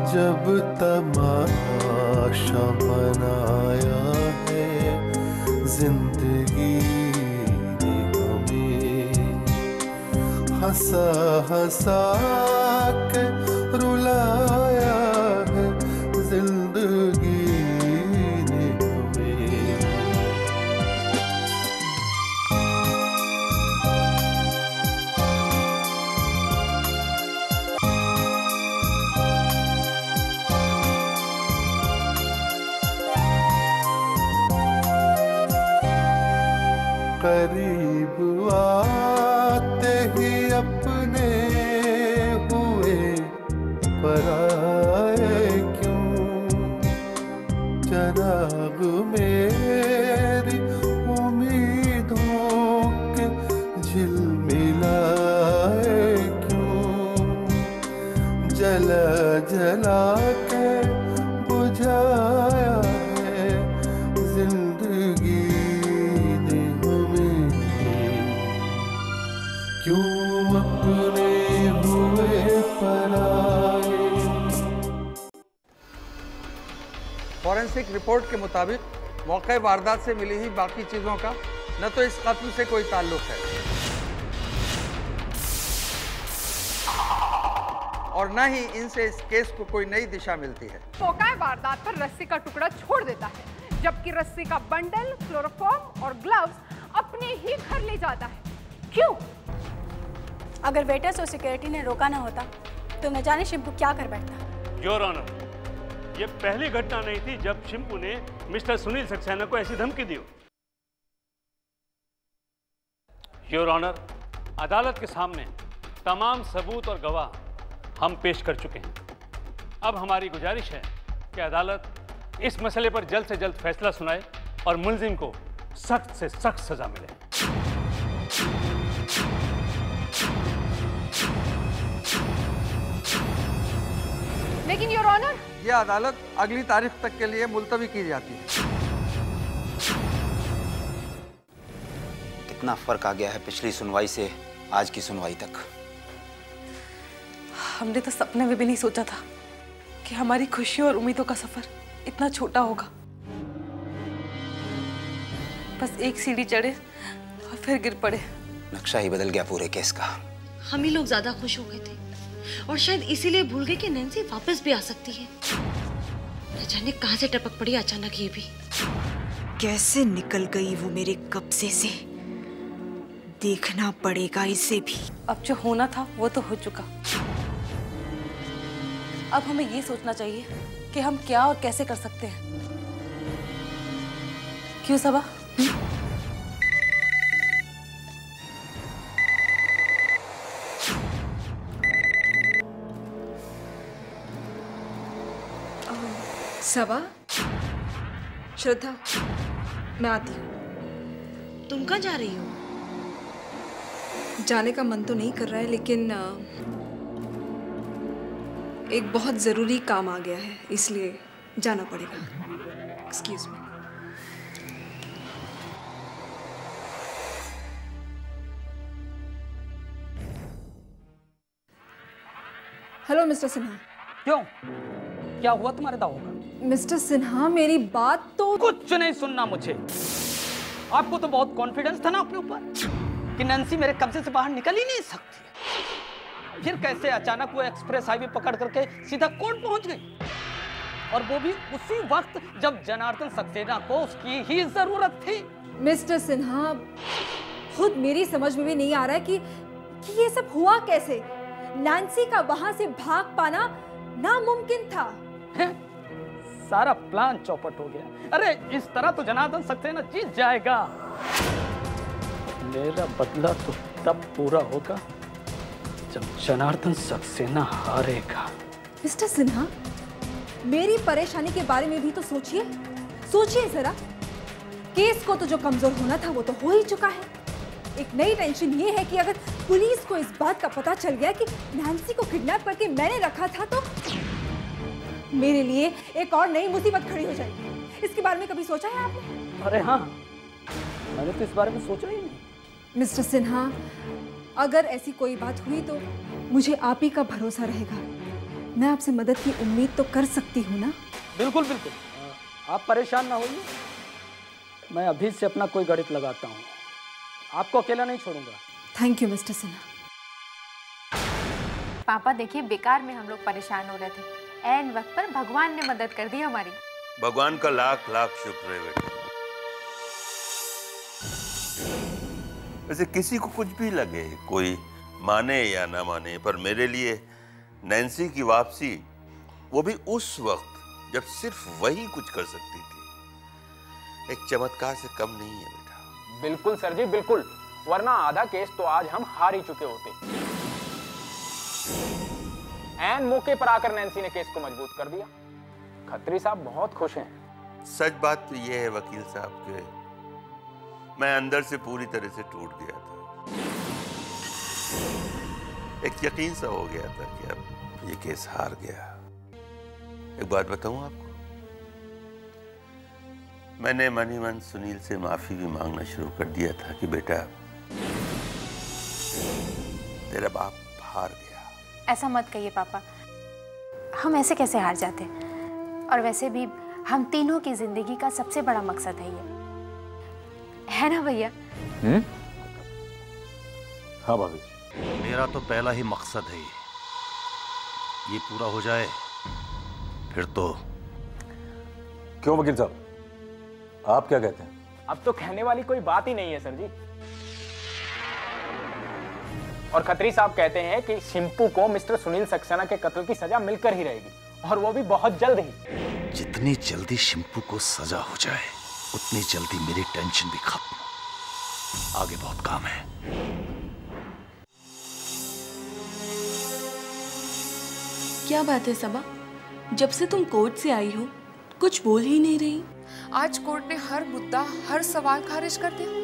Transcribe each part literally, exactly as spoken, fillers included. अजब तमाशा बनाया है जिंदगी ने हमें, हंसा हंसा के रुलाया है जिंदगी ने हमें। करीब आते ही अपने हुए पराए क्यों, जनाब मेरी उम्मीदों के झिलमिलाए क्यों, जला जला के बुझाया है जिंदगी ने हमें। क्यों अपने हुए पराए। फॉरेंसिक रिपोर्ट के मुताबिक मौके वारदात से मिली ही बाकी चीज़ों का न तो इस कत्ल से कोई ताल्लुक है और न ही इनसे इस केस को कोई नई दिशा मिलती है। मौके वारदात पर रस्सी का टुकड़ा छोड़ देता है, जबकि रस्सी का बंडल, क्लोरोफॉर्म और ग्लव्स अपने ही घर ले जाता है। क्यों? अगर वेटर्स और सिक्योरिटी ने रोका ना होता तो न जाने शिंपू क्या कर बैठता। योर ऑनर, ये पहली घटना नहीं थी जब शिंपू ने मिस्टर सुनील सक्सेना को ऐसी धमकी दी। योर ऑनर, अदालत के सामने तमाम सबूत और गवाह हम पेश कर चुके हैं। अब हमारी गुजारिश है कि अदालत इस मसले पर जल्द से जल्द फैसला सुनाए और मुलजिम को सख्त से सख्त सजा मिले। लेकिन योर ऑनर, यह अदालत अगली तारीख तक के लिए मुलतवी की जाती है। कितना फर्क आ गया है पिछली सुनवाई से आज की सुनवाई तक। हमने तो सपने में भी नहीं सोचा था कि हमारी खुशियों और उम्मीदों का सफर इतना छोटा होगा। बस एक सीढ़ी चढ़े और फिर गिर पड़े। नक्शा ही बदल गया पूरे केस का। हम ही लोग ज्यादा खुश हो गए थे और शायद इसीलिए भूल गए कि नैंसी वापस भी आ सकती है। न जाने कहां से टपक पड़ी अचानक ये भी। कैसे निकल गई वो मेरे कब्जे से, देखना पड़ेगा इसे भी। अब जो होना था वो तो हो चुका। अब हमें ये सोचना चाहिए कि हम क्या और कैसे कर सकते हैं। क्यों सबा? सबा, श्रद्धा, मैं आती हूँ। तुम कहाँ जा रही हो? जाने का मन तो नहीं कर रहा है, लेकिन एक बहुत ज़रूरी काम आ गया है, इसलिए जाना पड़ेगा। Excuse me. Hello mister Sinha. क्यों, क्या हुआ तुम्हारे दावों का? मिस्टर सिन्हा, मेरी बात तो। कुछ नहीं सुनना मुझे। आपको तो बहुत कॉन्फिडेंस था ना अपने ऊपर कि नैंसी मेरे कब्जे से बाहर निकल ही नहीं सकती। फिर कैसे अचानक वो एक्सप्रेस हाईवे पकड़ करके सीधा कोर्ट पहुंच गई, और वो भी उसी वक्त जब जनार्दन सक्सेना को उसकी ही जरूरत थी। मिस्टर सिन्हा, खुद मेरी समझ में भी नहीं आ रहा है कि, कि ये सब हुआ कैसे। नैंसी का वहां से भाग पाना नामुमकिन था। सारा प्लान चौपट हो गया। अरे इस तरह तो जनार्दन सक्सेना जीत जाएगा। मेरा बदला तो तब पूरा होगा जब जनार्दन सक्सेना हारेगा। मिस्टर सिन्हा, मेरी परेशानी के बारे में भी तो सोचिए, सोचिए जरा। केस को तो जो कमजोर होना था वो तो हो ही चुका है। एक नई टेंशन ये है कि अगर पुलिस को इस बात का पता चल गया कि नैंसी को किडनैप करके मैंने रखा था तो मेरे लिए एक और नई मुसीबत खड़ी हो जाएगी। इसके बारे में कभी सोचा है आपने? अरे हाँ, मैंने तो इस बारे में सोचा ही नहीं। मिस्टर सिन्हा, अगर ऐसी कोई बात हुई तो मुझे आप ही का भरोसा रहेगा। मैं आपसे मदद की उम्मीद तो कर सकती हूँ ना? बिल्कुल बिल्कुल, आप परेशान ना होइए। मैं अभी से अपना कोई गणित लगाता हूँ, आपको अकेला नहीं छोड़ूंगा। Thank you mister Sinha. पापा देखिए, बेकार में हम लोग परेशान हो रहे थे, ऐन वक्त पर भगवान ने मदद कर दी हमारी। भगवान का लाख लाख शुक्र है बेटा। वैसे किसी को कुछ भी लगे, कोई माने या ना माने, पर मेरे लिए नैन्सी की वापसी, वो भी उस वक्त जब सिर्फ वही कुछ कर सकती थी, एक चमत्कार से कम नहीं है बेटा। बिल्कुल सर जी बिल्कुल, वरना आधा केस तो आज हम हार ही चुके होते। एन मौके पर आकर नैन्सी ने केस को मजबूत कर दिया। खत्री साहब बहुत खुश हैं। सच बात तो यह है वकील साहब के मैं अंदर से पूरी तरह से टूट गया था। एक यकीन सा हो गया था कि अब ये केस हार गया। एक बात बताऊं आपको, मैंने मन ही मन सुनील से माफी भी मांगना शुरू कर दिया था कि बेटा तेरा बाप हार गया। ऐसा मत कहिए पापा, हम ऐसे कैसे हार जाते, और वैसे भी हम तीनों की जिंदगी का सबसे बड़ा मकसद है ये, है ना भैया? हम्म, हाँ भाभी। मेरा तो पहला ही मकसद है ये, पूरा हो जाए फिर तो। क्यों वकील साहब, आप क्या कहते हैं? अब तो कहने वाली कोई बात ही नहीं है सर जी। और खत्री साहब कहते हैं कि शिम्पू को मिस्टर सुनील सक्सेना के कत्ल की सजा मिलकर ही रहेगी, और वो भी बहुत जल्द ही। जितनी जल्दी शिम्पू को सजा हो जाए उतनी जल्दी मेरी टेंशन भी खत्म। आगे बहुत काम है। क्या बात है सबा, जब से तुम कोर्ट से आई हो कुछ बोल ही नहीं रही। आज कोर्ट ने हर मुद्दा हर सवाल खारिज कर दिया,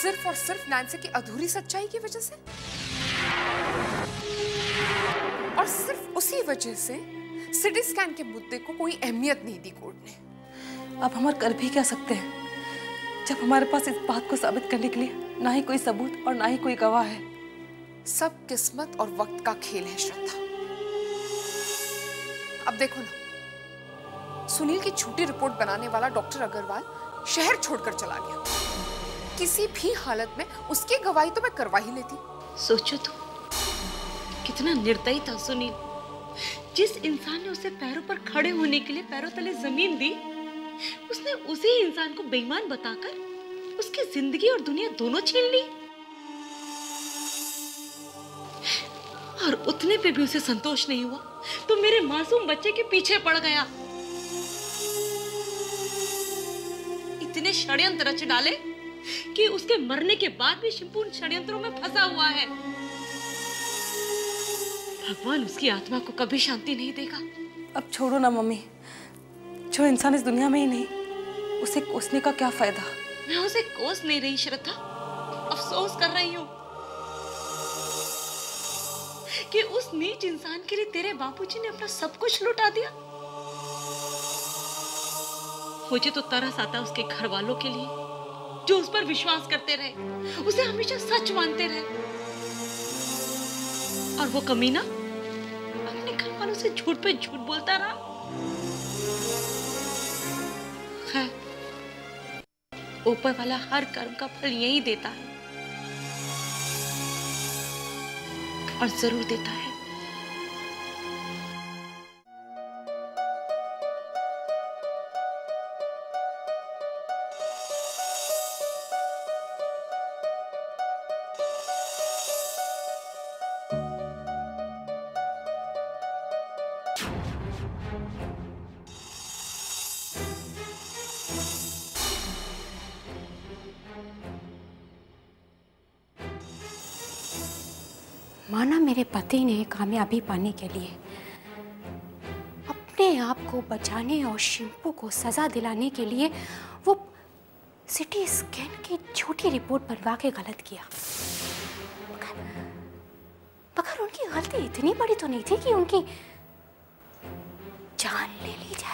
सिर्फ और सिर्फ नैन्सी की अधूरी सच्चाई की वजह से, और सिर्फ उसी वजह से सिटी स्कैन के मुद्दे को कोई अहमियत नहीं दी कोर्ट ने। अब हम कर भी क्या सकते हैं जब हमारे पास इस बात को साबित करने के लिए ना ही कोई सबूत और ना ही कोई गवाह है। सब किस्मत और वक्त का खेल है श्रद्धा। अब देखो ना, सुनील की झूठी रिपोर्ट बनाने वाला डॉक्टर अग्रवाल शहर छोड़कर चला गया। किसी भी हालत में उसकी गवाही तो मैं करवा ही लेती। सोचो तुम, कितना निर्दयी था सुनील। जिस इंसान ने उसे पैरों पर खड़े होने के लिए पैरों तले जमीन दी, उसने उसी इंसान को बेईमान बताकर उसकी जिंदगी और दुनिया दोनों छीन ली, और उतने पे भी उसे संतोष नहीं हुआ तो मेरे मासूम बच्चे के पीछे पड़ गया। इतने षड्यंत्र रच डाले कि उसके मरने के बाद भी शिम्पू उन षड्यंत्रों में फंसा हुआ है। भगवान उसकी आत्मा को कभी शांति नहीं देगा। अब छोड़ो ना मम्मी, जो इंसान इस दुनिया में ही नहीं, उसे कोसने का क्या फायदा। मैं उसे कोस नहीं रही श्रद्धा, अफसोस कर रही हूँ कि उस नीच इंसान के लिए तेरे बापूजी ने अपना सब कुछ लुटा दिया। मुझे तो तरस आता उसके घर वालों के लिए जो उस पर विश्वास करते रहे, उसे हमेशा सच मानते रहे, और वो कमीना अपने घर वालों से झूठ पे झूठ बोलता रहा। ऊपर वाला हर कर्म का फल यही देता है, और जरूर देता है। माना मेरे पति ने कामयाबी पाने के लिए अपने आप को बचाने और शिम्पू को सजा दिलाने के लिए वो सिटी स्कैन की झूठी रिपोर्ट बनवा के गलत किया, मगर मगर उनकी गलती इतनी बड़ी तो नहीं थी कि उनकी जान ले ली जाए।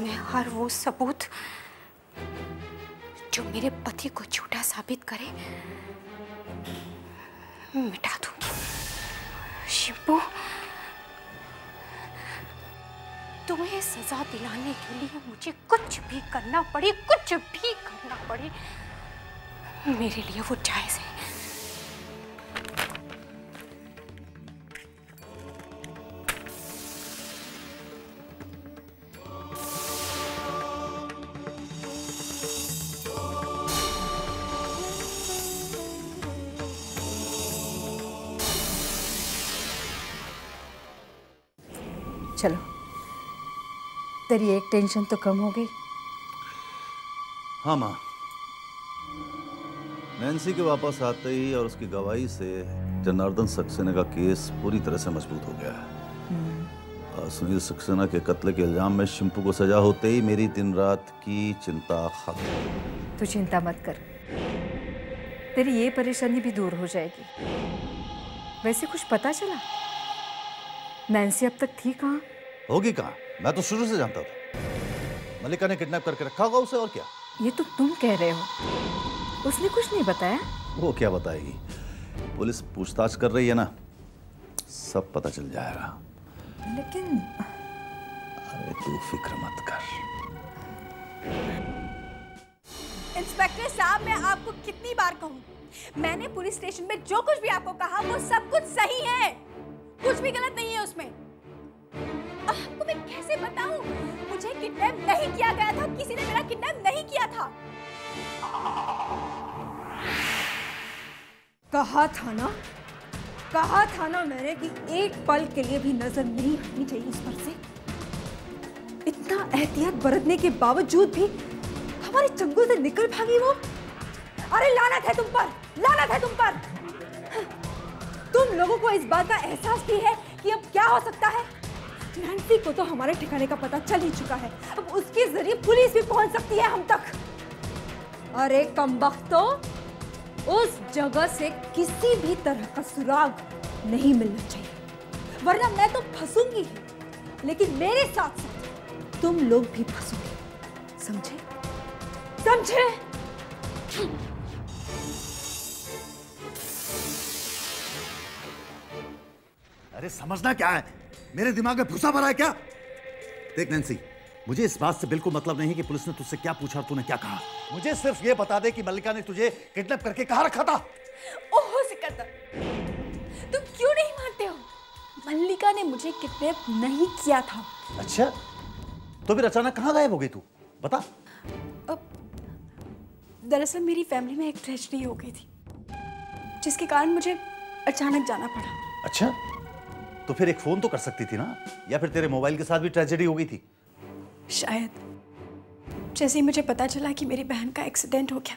मैं हर वो सबूत जो मेरे पति को झूठा साबित करे मिटा दूंगी। शिंपू, तुम्हें सजा दिलाने के लिए मुझे कुछ भी करना पड़े, कुछ भी करना पड़े, मेरे लिए वो जायज है। चलो, तेरी एक टेंशन तो कम हो गई। हाँ माँ, नैन्सी के वापस आते ही और उसकी गवाही से जनार्दन सक्सेना का केस पूरी तरह से मजबूत हो गया है। सुनील सक्सेना के कत्ल के इल्जाम में शिंपू को सजा होते ही मेरी दिन रात की चिंता खत्म। तू चिंता मत कर, तेरी ये परेशानी भी दूर हो जाएगी। वैसे कुछ पता चला नैन्सी अब तक थी कहाँ? होगी कहाँ, मैं तो शुरू से जानता था। मल्लिका ने किडनैप करके रखा होगा उसे, और क्या। ये तो तुम कह रहे हो, उसने कुछ नहीं बताया। वो क्या बताएगी, पुलिस पूछताछ कर रही है ना, सब पता चल जाएगा। लेकिन अरे तू फिक्र मत कर। इंस्पेक्टर साहब, मैं आपको कितनी बार कहूँ, मैंने पुलिस स्टेशन में जो कुछ भी आपको कहा वो सब कुछ सही है, कुछ भी गलत नहीं है उसमें। आपको मैं कैसे बताऊं, मुझे किडनैप नहीं किया गया था, किसी ने मेरा किडनैप नहीं किया था। कहा था ना, कहा था ना मैंने कि एक पल के लिए भी नजर नहीं हटनी चाहिए उस पर से। इतना एहतियात बरतने के बावजूद भी हमारे चंगुल से निकल भागी वो। अरे लानत है तुम पर, लानत है तुम पर। तुम लोगों को इस बात का एहसास भी है कि अब क्या हो सकता है। नैन्सी को तो हमारे ठिकाने का पता चल ही चुका है, अब उसके जरिए पुलिस भी पहुंच सकती है हम तक। अरे कमबख्तो, उस जगह से किसी भी तरह का सुराग नहीं मिलना चाहिए, वरना मैं तो फंसूंगी, लेकिन मेरे साथ साथ तुम लोग भी फंसोगे, समझे समझे। अरे समझना क्या है, मेरे दिमाग में भूसा भरा है क्या। देख नैन्सी, मुझे इस बात से बिल्कुल मतलब नहीं कि पुलिस ने तुझसे क्या पूछा और तूने क्या कहा। मुझे सिर्फ ये बता दे कि मल्लिका ने तुझे किडनैप करके कहाँ रखा था। ओहो सिकंदर, तुम क्यों नहीं मानते हो, मल्लिका ने मुझे किडनैप नहीं किया था। अच्छा, तो फिर अचानक कहाँ गायब हो गई तू, बता। दरअसल मेरी फैमिली में एक ट्रेजेडी हो गई थी जिसके कारण मुझे अचानक जाना पड़ा। अच्छा, तो फिर एक फोन तो कर सकती थी ना, या फिर तेरे मोबाइल के साथ भी ट्रेजेडी हो गई थी शायद। जैसे ही मुझे पता चला कि मेरी बहन का एक्सीडेंट हो गया,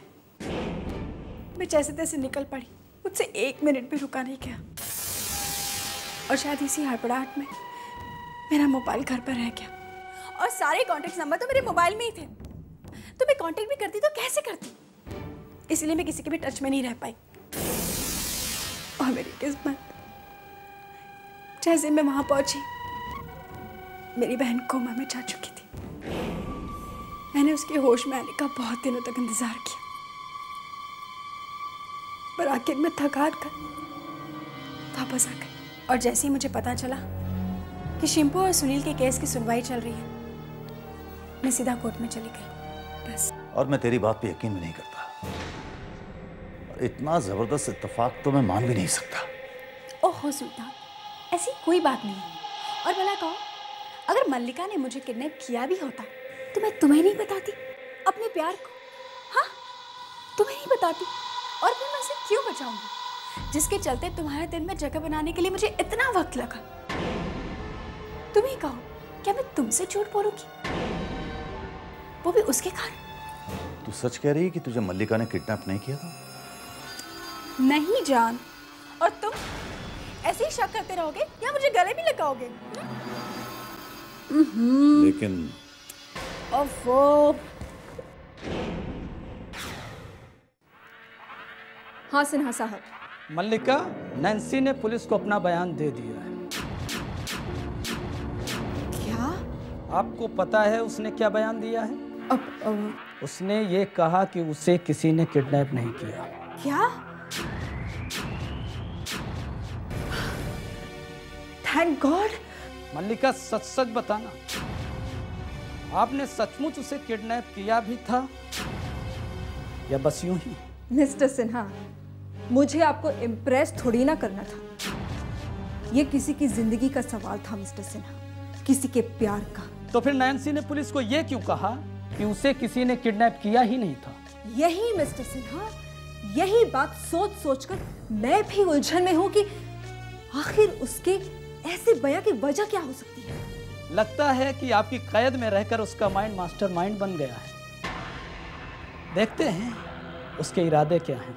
मैं जैसे तैसे निकल पड़ी, मुझसे एक मिनट भी रुका नहीं गया, और शायद इसी हड़बड़ाहट में मेरा मोबाइल घर पर रह गया, और सारे कॉन्टेक्ट नंबर तो मेरे मोबाइल में ही थे, तो मैं कॉन्टेक्ट भी करती तो कैसे करती, इसलिए मैं किसी के भी टच में नहीं रह पाई। और मेरी किस्मत, जैसे मैं वहां पहुंची मेरी बहन कोमा में जा चुकी थी। मैंने उसके होश में आने का बहुत दिनों तक इंतजार किया, पर आखिर मैं थक हार कर वापस आ गई। और जैसे ही मुझे पता चला कि शिंपू और सुनील के केस की सुनवाई चल रही है, मैं सीधा कोर्ट में चली गई, बस। और मैं तेरी बात पे यकीन भी नहीं करता, और इतना जबरदस्त इत्तेफाक तो मैं मान भी नहीं सकता। ओहो सुल्तान, ऐसी कोई बात नहीं। और भला कहो, अगर मल्लिका ने मुझे किडनैप किया भी होता तो मैं तुम्हें नहीं बताती अपने प्यार को। हाँ, तुम्हें नहीं बताती, और फिर मैं उसे क्यों बचाऊंगी, जिसके चलते तुम्हारे दिल में जगह बनाने के लिए मुझे इतना वक्त लगा। तुम ही कहो, क्या मैं तुमसे झूठ बोलूंगी, वो भी उसके कारण। तू सच कह रही है कि तुझे मल्लिका ने किडनैप नहीं किया था? नहीं जान, और तुम ऐसे ही शक करते रहोगे या मुझे गले भी लगाओगे? लेकिन ओफो। हाँ सिन्हा साहब, मल्लिका, नैन्सी ने पुलिस को अपना बयान दे दिया है। क्या? आपको पता है उसने क्या बयान दिया है? अब, अब... उसने ये कहा कि उसे किसी ने किडनैप नहीं किया। क्या? Thank God. मल्लिका सच सच बताना, आपने सचमुच उसे किडनैप किया भी था या बस यूं ही? मिस्टर सिन्हा, मुझे आपको इम्प्रेस थोड़ी ना करना था। ये किसी की जिंदगी का सवाल था मिस्टर सिन्हा, किसी के प्यार का। तो फिर नैंसी ने पुलिस को यह क्यों कहा कि उसे किसी ने किडनैप किया ही नहीं था? यही मिस्टर सिन्हा, यही बात सोच सोच कर मैं भी उलझन में हूँ कि आखिर उसके ऐसे बयां की वजह क्या हो सकती है। लगता है कि आपकी कैद में रहकर उसका माइंड मास्टरमाइंड बन गया है। देखते हैं उसके इरादे क्या हैं।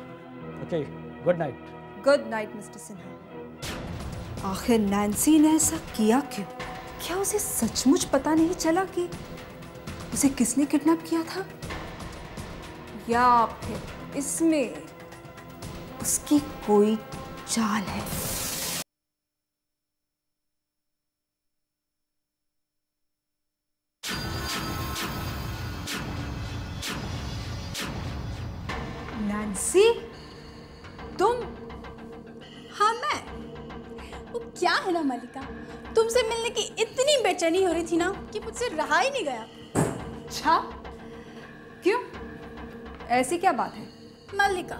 Okay, good night. Good night mister Sinha. आखिर नैंसी ने ऐसा किया क्यों? क्या उसे सचमुच पता नहीं चला कि उसे किसने किडनैप किया था? या फिर इसमें उसकी कोई चाल है? नैंसी, तुम? हाँ मैं। वो क्या है ना मल्लिका, तुमसे मिलने की इतनी बेचैनी हो रही थी ना कि मुझसे रहा ही नहीं गया। अच्छा, क्यों? ऐसी क्या बात है? मल्लिका,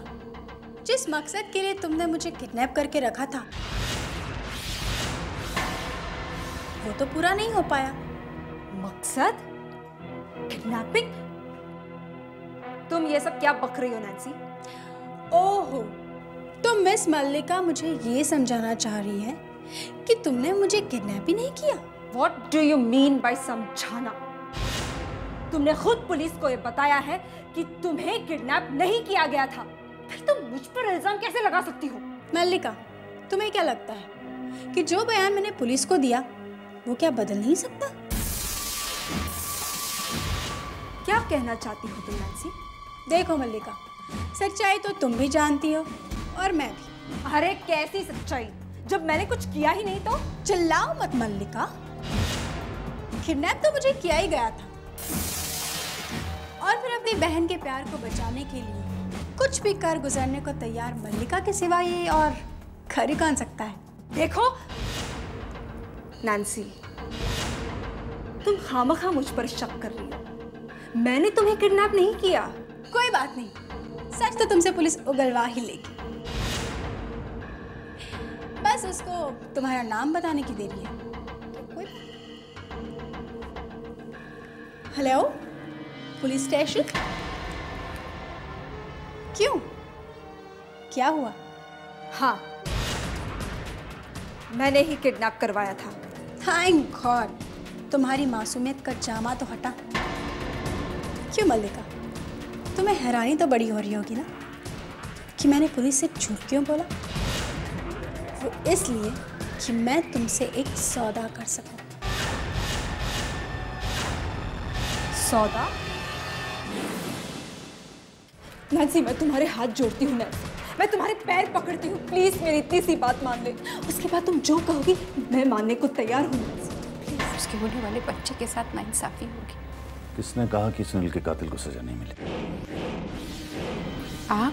जिस मकसद के लिए तुमने मुझे किडनैप करके रखा था वो तो पूरा नहीं हो पाया। मकसद? किडनैपिंग? तुम ये सब क्या बक रही हो नैंसी? ओहो, तो मिस मल्लिका मुझे ये समझाना चाह रही है कि तुमने मुझे किडनैप ही नहीं किया। What do you mean by समझाना? तुमने खुद पुलिस को ये बताया है कि तुम्हें किडनैप नहीं किया गया था, फिर तुम मुझ पर इल्जाम कैसे लगा सकती हो? मल्लिका, तुम्हें क्या लगता है कि जो बयान मैंने पुलिस को दिया वो क्या बदल नहीं सकता? क्या कहना चाहती हो तुम नैंसी? देखो मल्लिका, सच्चाई तो तुम भी जानती हो और मैं भी। अरे कैसी सच्चाई, जब मैंने कुछ किया ही नहीं तो? चिल्लाओ मत मल्लिका, किडनैप तो मुझे किया ही गया था और फिर अपनी बहन के प्यार को बचाने के लिए कुछ भी कर गुजरने को तैयार मल्लिका के सिवा ये और खरी कौन सकता है? देखो नैंसी, तुम खामखा मुझ पर शक कर रही हो। मैंने तुम्हें किडनैप नहीं किया। कोई बात नहीं, सच तो तुमसे पुलिस उगलवा ही लेगी, बस उसको तुम्हारा नाम बताने की देरी है। हेलो पुलिस स्टेशन, क्यों, क्या हुआ? हाँ, मैंने ही किडनैप करवाया था। थैंक गॉड, तुम्हारी मासूमियत का जामा तो हटा। क्यों मल्लिका, तुम्हें हैरानी तो बड़ी हो रही होगी ना कि मैंने पुलिस से झूठ क्यों बोला? वो इसलिए कि मैं तुमसे एक सौदा कर सकूं। सौदा? नैंसी, मैं तुम्हारे हाथ जोड़ती हूँ नैंसी, मैं तुम्हारे पैर पकड़ती हूँ, प्लीज मेरी इतनी सी बात मान ले। उसके बाद तुम जो कहोगी मैं मानने को तैयार हूँ। उसके होने वाले बच्चे के साथ नाइंसाफी होगी। किसने कहा कि सुनील के कातिल को सजा नहीं मिलेगी? आप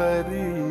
करी